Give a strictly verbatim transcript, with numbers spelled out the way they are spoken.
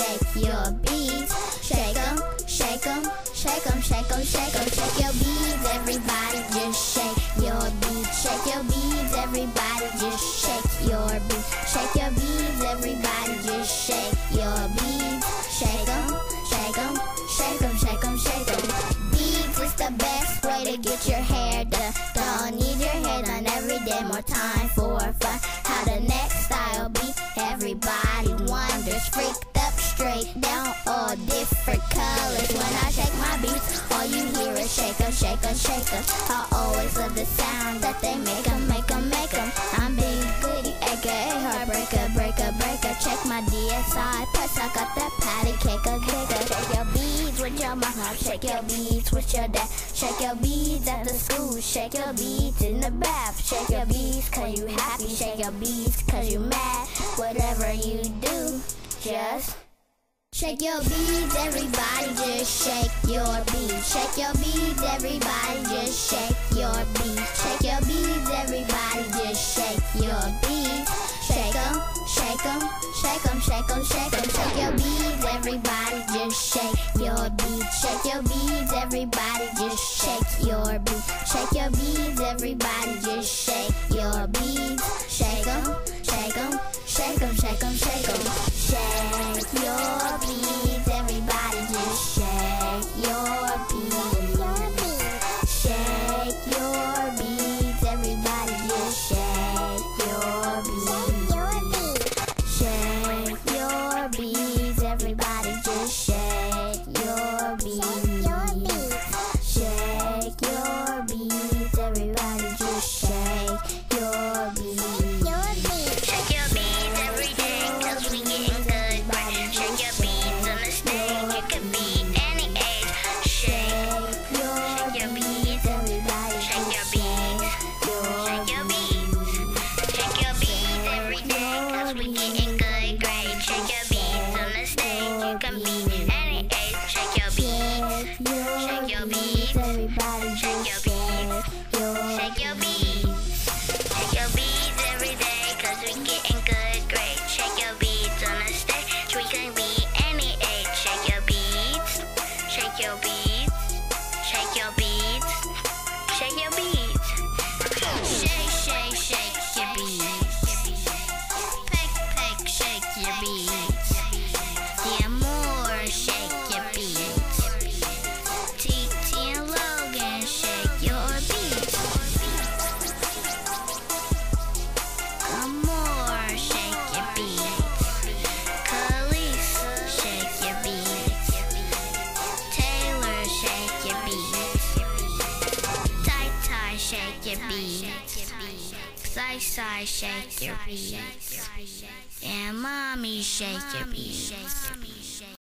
shake your beats. Shake 'em, shake 'em, shake 'em, shake 'em, shake 'em, shake your beats. Everybody just shake your beats. Shake your beats. Everybody just shake your beats. Shake your beats. Everybody just shake your beats. Shake 'em, shake 'em, shake 'em, shake 'em, shake 'em. Beats is the best way to get your hair done. Don't need your hair done every day. More time for fun. How the next style beat. Everybody wonders, freaked up, straight down, all different colors. When I shake my beats, all you hear is shake 'em, shake 'em, shake 'em. I always love the sound that they make 'em, make 'em, make 'em. I'm Big Goody, aka Heartbreaker, breaker, breaker. Check my DSi, plus I got that patty cake, a kicker. Shake your beads with your mama, shake your beads with your dad. Shake your beads at the school, shake your beads in the bath. Shake your beads 'cause you happy, shake your beads 'cause you mad. Whatever you do, just shake your beads, everybody just shake your beads. Shake your beads, everybody just shake your beads. Shake your beads, everybody just shake your beads. Shake 'em, shake 'em, shake 'em, shake 'em, shake 'em. Shake your beads, everybody just shake your beads. Shake your beads, everybody just shake your beads. Shake your beads, everybody just shake your beads. Shake 'em, shake 'em. Shake 'em, shake 'em, shake 'em. Shake your beads, everybody just shake your beads. Shake your beads, everybody just shake your beads. Shake your beads, everybody just shake your beads. Shake your beads, everybody just shake your beads. DSi, shake your beats, and mommy, shake your beats.